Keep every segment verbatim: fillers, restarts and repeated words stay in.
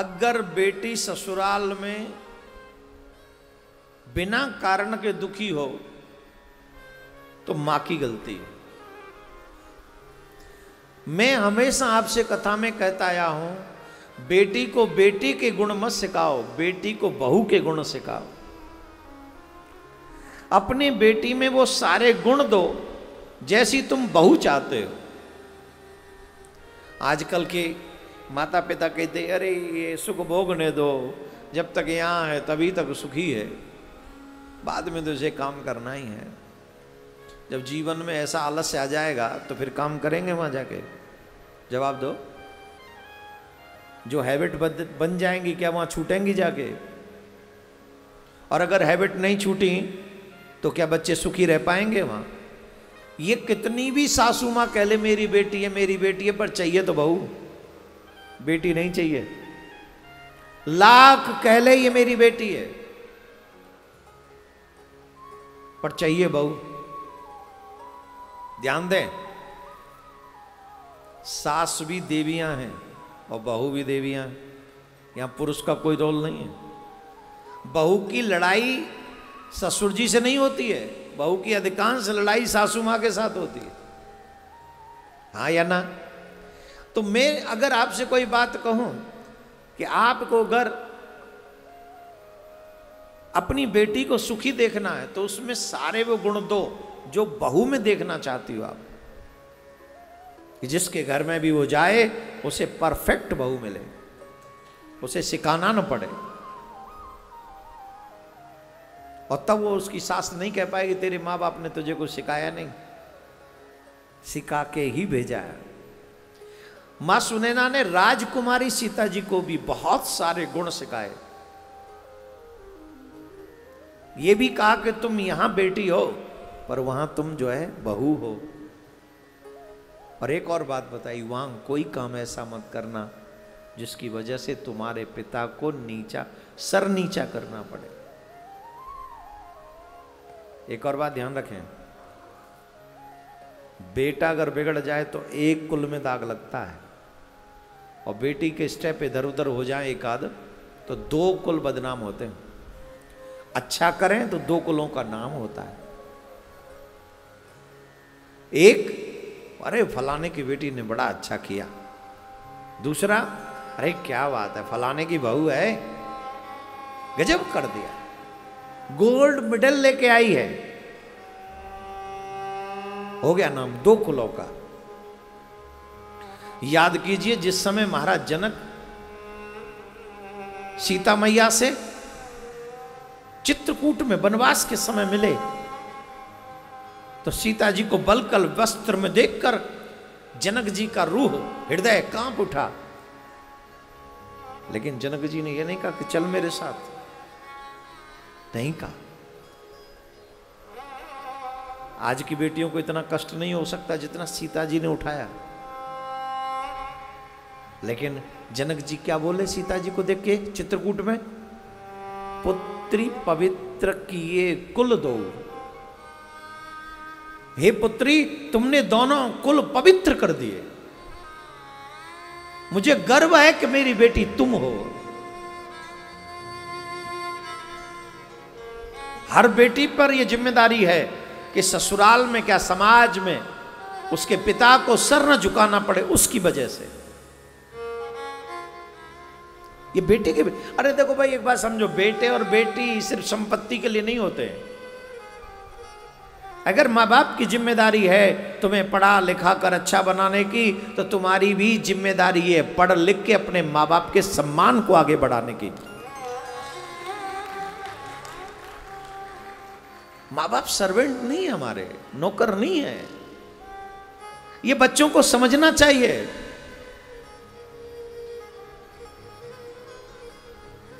अगर बेटी ससुराल में बिना कारण के दुखी हो तो मां की गलती है। मैं हमेशा आपसे कथा में कहता आया हूं, बेटी को बेटी के गुण मत सिखाओ, बेटी को बहू के गुण सिखाओ। अपनी बेटी में वो सारे गुण दो जैसी तुम बहू चाहते हो। आजकल के माता पिता कहते अरे ये सुख भोगने दो, जब तक यहाँ है तभी तक सुखी है, बाद में तो इसे काम करना ही है। जब जीवन में ऐसा आलस्य आ जाएगा तो फिर काम करेंगे वहाँ जाके? जवाब दो। जो हैबिट बन जाएंगी क्या वहाँ छूटेंगी जाके? और अगर हैबिट नहीं छूटी तो क्या बच्चे सुखी रह पाएंगे वहाँ? ये कितनी भी सासू माँ कह ले मेरी बेटी है मेरी बेटी है, पर चाहिए तो बहू, बेटी नहीं चाहिए। लाख कह ले ये मेरी बेटी है पर चाहिए बहू। ध्यान दें, सास भी देवियां हैं और बहू भी देवियां हैं। यहाँ पुरुष का कोई रोल नहीं है। बहू की लड़ाई ससुर जी से नहीं होती है, बहू की अधिकांश लड़ाई सासू माँ के साथ होती है। हाँ या ना? तो मैं अगर आपसे कोई बात कहूँ कि आपको अगर अपनी बेटी को सुखी देखना है तो उसमें सारे वो गुण दो जो बहू में देखना चाहती हो आप, कि जिसके घर में भी वो जाए उसे परफेक्ट बहू मिले, उसे सिखाना न पड़े। और तब वो उसकी सास नहीं कह पाएगी तेरे माँ बाप ने तुझे कुछ सिखाया नहीं, सिखा के ही भेजा है। माँ सुनैना ने राजकुमारी सीता जी को भी बहुत सारे गुण सिखाए। ये भी कहा कि तुम यहां बेटी हो पर वहां तुम जो है बहू हो। और एक और बात बताई, वहां कोई काम ऐसा मत करना जिसकी वजह से तुम्हारे पिता को नीचा सर नीचा करना पड़े। एक और बात ध्यान रखें, बेटा अगर बिगड़ जाए तो एक कुल में दाग लगता है, और बेटी के स्टेप इधर उधर हो जाए एक आध तो दो कुल बदनाम होते हैं। अच्छा करें तो दो कुलों का नाम होता है। एक, अरे फलाने की बेटी ने बड़ा अच्छा किया। दूसरा, अरे क्या बात है फलाने की बहू है, गजब कर दिया, गोल्ड मेडल लेके आई है। हो गया नाम दो कुलों का। याद कीजिए जिस समय महाराज जनक सीता मैया से चित्रकूट में वनवास के समय मिले तो सीता जी को बलकल वस्त्र में देखकर जनक जी का रूह हृदय कांप उठा। लेकिन जनक जी ने यह नहीं कहा कि चल मेरे साथ, नहीं कहा। आज की बेटियों को इतना कष्ट नहीं हो सकता जितना सीता जी ने उठाया। लेकिन जनक जी क्या बोले सीता जी को देख के चित्रकूट में? पुत्री पवित्र किए कुल दो, हे पुत्री तुमने दोनों कुल पवित्र कर दिए, मुझे गर्व है कि मेरी बेटी तुम हो। हर बेटी पर यह जिम्मेदारी है कि ससुराल में क्या समाज में उसके पिता को सर न झुकाना पड़े उसकी वजह से। ये बेटे के, अरे देखो भाई एक बात समझो, बेटे और बेटी सिर्फ संपत्ति के लिए नहीं होते हैं। अगर माँ बाप की जिम्मेदारी है तुम्हें पढ़ा लिखा कर अच्छा बनाने की, तो तुम्हारी भी जिम्मेदारी है पढ़ लिख के अपने माँ बाप के सम्मान को आगे बढ़ाने की। माँ बाप सर्वेंट नहीं है, हमारे नौकर नहीं है। ये बच्चों को समझना चाहिए।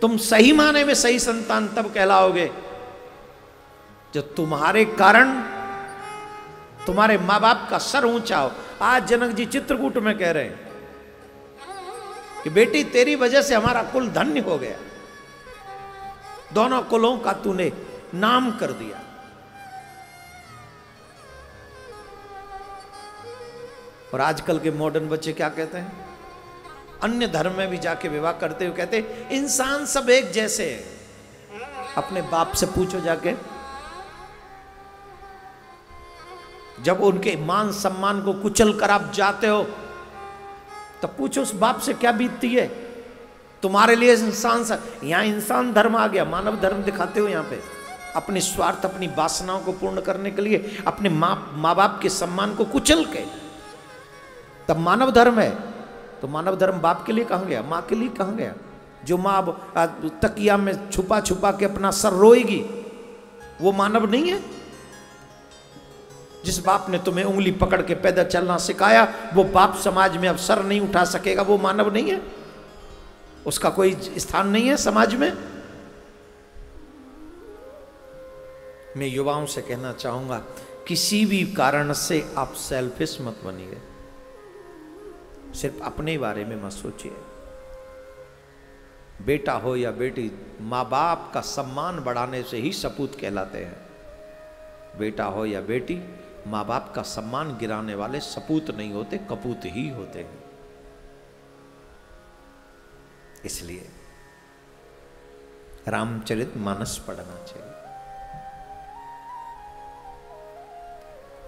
तुम सही माने में सही संतान तब कहलाओगे जो तुम्हारे कारण तुम्हारे माँ बाप का सर ऊंचा हो। आज जनक जी चित्रकूट में कह रहे हैं कि बेटी तेरी वजह से हमारा कुल धन्य हो गया, दोनों कुलों का तूने नाम कर दिया। और आजकल के मॉडर्न बच्चे क्या कहते हैं? अन्य धर्म में भी जाके विवाह करते हुए कहते इंसान सब एक जैसे है। अपने बाप से पूछो जाके, जब उनके मान सम्मान को कुचल कर आप जाते हो तो पूछो उस बाप से क्या बीतती है तुम्हारे लिए। इंसान सा यहाँ इंसान धर्म आ गया, मानव धर्म दिखाते हो यहाँ पे अपने स्वार्थ अपनी वासनाओं को पूर्ण करने के लिए, अपने माँ माँ बाप के सम्मान को कुचल के, तब मानव धर्म है। तो मानव धर्म बाप के लिए कहाँ गया, माँ के लिए कहाँ गया? जो माँ तकिया में छुपा छुपा के अपना सर रोएगी वो मानव नहीं है। जिस बाप ने तुम्हें उंगली पकड़ के पैदल चलना सिखाया वो बाप समाज में अब सर नहीं उठा सकेगा, वो मानव नहीं है, उसका कोई स्थान नहीं है समाज में। मैं युवाओं से कहना चाहूंगा, किसी भी कारण से आप सेल्फिश मत बनिए, सिर्फ अपने बारे में मत सोचिए। बेटा हो या बेटी, माँ बाप का सम्मान बढ़ाने से ही सपूत कहलाते हैं। बेटा हो या बेटी, माँ बाप का सम्मान गिराने वाले सपूत नहीं होते, कपूत ही होते हैं। इसलिए रामचरित मानस पढ़ना चाहिए।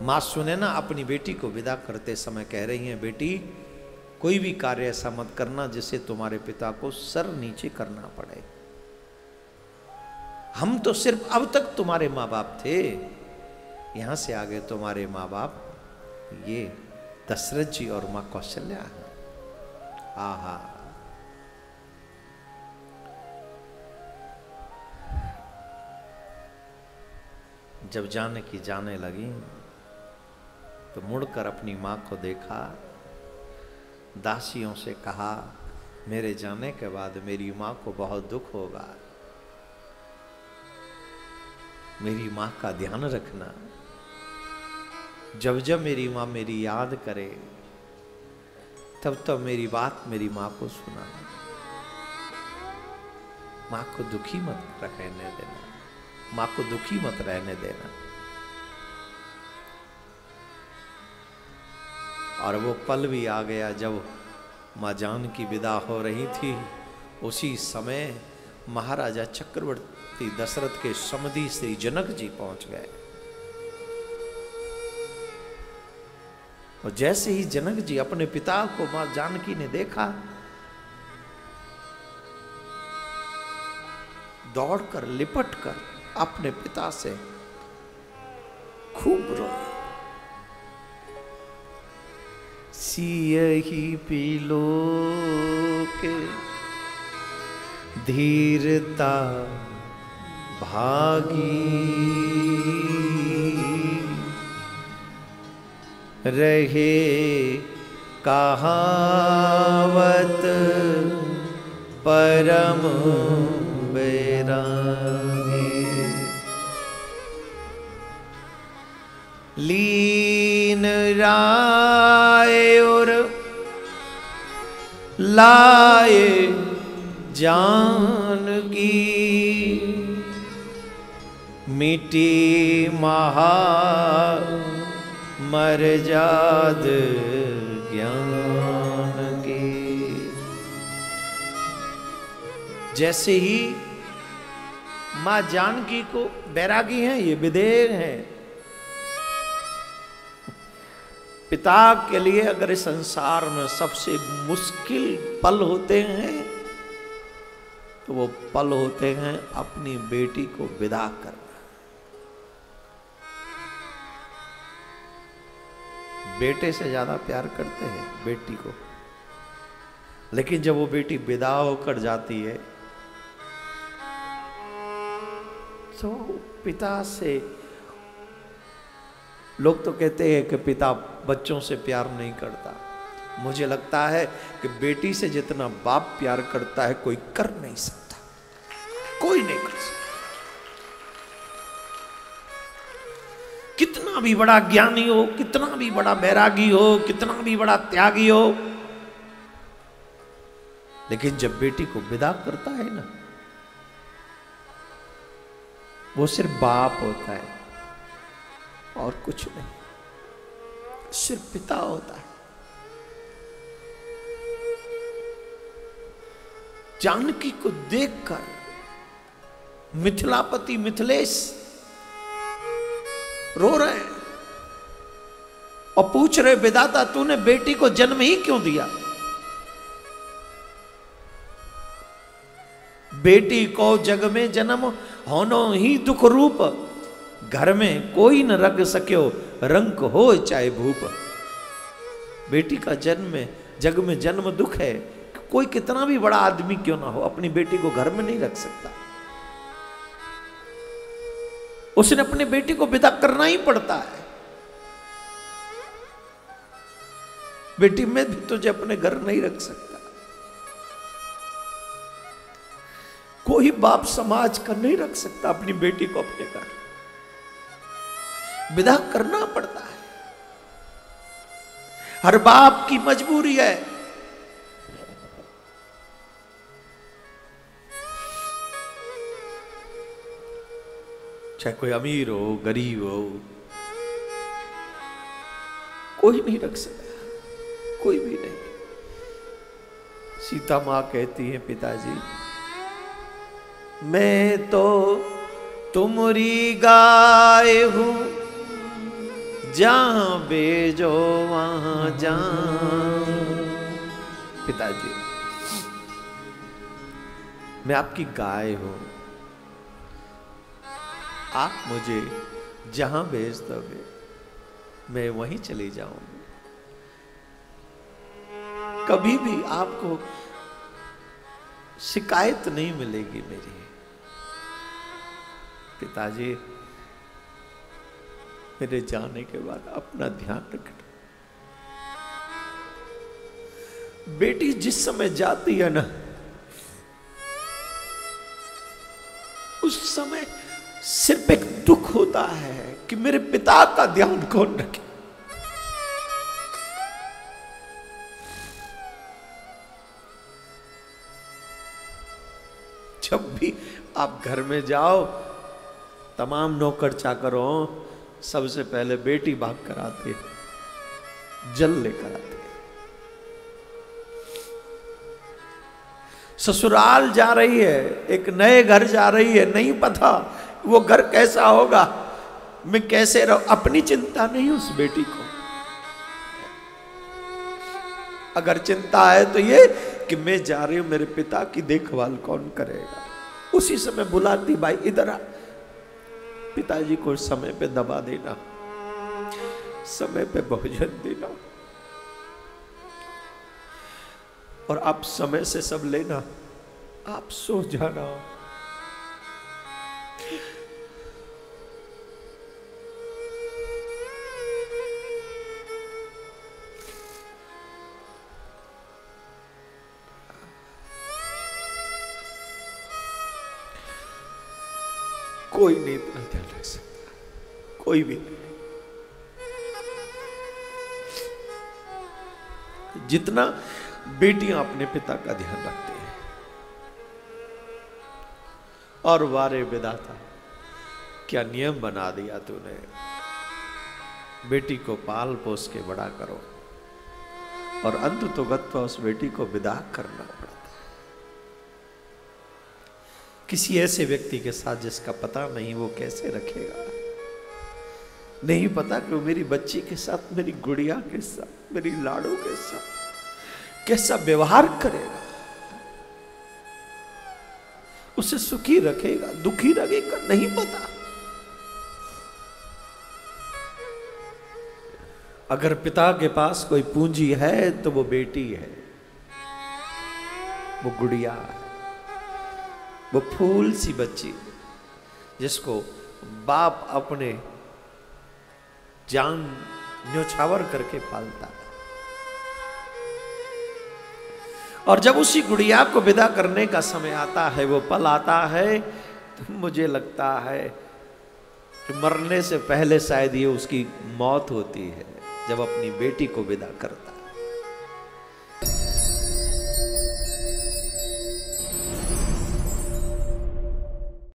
माँ सुनैना अपनी बेटी को विदा करते समय कह रही हैं, बेटी कोई भी कार्य ऐसा मत करना जिससे तुम्हारे पिता को सर नीचे करना पड़े। हम तो सिर्फ अब तक तुम्हारे माँ बाप थे, यहां से आगे तुम्हारे माँ बाप ये दशरथ जी और माँ कौशल्या। आहा, जब जाने की जाने लगी तो मुड़कर अपनी माँ को देखा, दासियों से कहा मेरे जाने के बाद मेरी माँ को बहुत दुख होगा, मेरी माँ का ध्यान रखना। जब जब मेरी माँ मेरी याद करे तब तब मेरी बात मेरी माँ को सुनाना, माँ को दुखी मत रहने देना, माँ को दुखी मत रहने देना। और वो पल भी आ गया जब माँ जानकी विदा हो रही थी, उसी समय महाराजा चक्रवर्ती दशरथ के समधी श्री जनक जी पहुंच गए। और जैसे ही जनक जी अपने पिता को माँ जानकी ने देखा, दौड़कर लिपट कर अपने पिता से खूब रोए। सियहि बिलोके धीरता भागी, रहे कहावत परम बैरागी। लीन राय और लाए जानकी, मिटी महा मर्जाद ज्ञान की। जैसे ही माँ जानकी को, बैरागी हैं ये, विधेय हैं, पिता के लिए अगर इस संसार में सबसे मुश्किल पल होते हैं तो वो पल होते हैं अपनी बेटी को विदा करना। बेटे से ज्यादा प्यार करते हैं बेटी को, लेकिन जब वो बेटी विदा होकर जाती है तो पिता से, लोग तो कहते हैं कि पिता बच्चों से प्यार नहीं करता, मुझे लगता है कि बेटी से जितना बाप प्यार करता है कोई कर नहीं सकता, कोई नहीं कर सकता। कितना भी बड़ा ज्ञानी हो, कितना भी बड़ा बैरागी हो, कितना भी बड़ा त्यागी हो, लेकिन जब बेटी को विदा करता है ना, वो सिर्फ बाप होता है और कुछ नहीं, सिर्फ पिता होता है। जानकी को देखकर मिथिलापति मिथिलेश रो रहे हैं और पूछ रहे, विधाता तूने बेटी को जन्म ही क्यों दिया? बेटी को जग में जन्म होनो ही दुख रूप, घर में कोई न रख सक्यो रंक हो चाहे भूप। बेटी का जन्म जग में जन्म दुख है, कोई कितना भी बड़ा आदमी क्यों ना हो अपनी बेटी को घर में नहीं रख सकता, उसने अपनी बेटी को विदा करना ही पड़ता है। बेटी मैं भी तुझे अपने घर नहीं रख सकता। कोई बाप समाज का नहीं रख सकता अपनी बेटी को अपने घर, विदा करना पड़ता है। हर बाप की मजबूरी है। चाहे कोई अमीर हो गरीब हो, कोई नहीं रख सकता, कोई भी नहीं। सीता मां कहती है पिताजी मैं तो तुम्हारी गाय हूं, जहां भेजो वहां जाऊं। पिताजी मैं आपकी गाय हूं, आप मुझे जहां भेज दोगे मैं वहीं चली जाऊंगी। कभी भी आपको शिकायत नहीं मिलेगी मेरी। पिताजी मेरे जाने के बाद अपना ध्यान रखना। बेटी जिस समय जाती है ना, उस समय सिर्फ एक दुख होता है कि मेरे पिता का ध्यान कौन रखे। जब भी आप घर में जाओ, तमाम नौकर चाकर हो, सबसे पहले बेटी भाग कर आती है, जल लेकर आती है। ससुराल जा रही है, एक नए घर जा रही है, नहीं पता वो घर कैसा होगा, मैं कैसे रहूं। अपनी चिंता नहीं उस बेटी को। अगर चिंता है तो ये कि मैं जा रही हूं, मेरे पिता की देखभाल कौन करेगा। उसी समय बुलाती, भाई इधर आ। पिताजी को समय पे दबा देना, समय पे भोजन देना, और आप समय से सब लेना, आप सो जाना। कोई नहीं इतना ध्यान रख सकता, कोई भी नहीं, जितना बेटियां अपने पिता का ध्यान रखती हैं। और वारे विधाता क्या नियम बना दिया तूने, बेटी को पाल पोस के बड़ा करो और अंत तो गत्वा उस बेटी को विदा करना पड़ा किसी ऐसे व्यक्ति के साथ जिसका पता नहीं वो कैसे रखेगा। नहीं पता कि वो मेरी बच्ची के साथ, मेरी गुड़िया के साथ, मेरी लाड़ो के साथ कैसा व्यवहार करेगा, उसे सुखी रखेगा दुखी रखेगा, नहीं पता। अगर पिता के पास कोई पूंजी है तो वो बेटी है, वो गुड़िया है, वो फूल सी बच्ची जिसको बाप अपने जान न्योछावर करके पालता है। और जब उसी गुड़िया को विदा करने का समय आता है, वो पल आता है, तो मुझे लगता है कि मरने से पहले शायद ये उसकी मौत होती है जब अपनी बेटी को विदा करता है।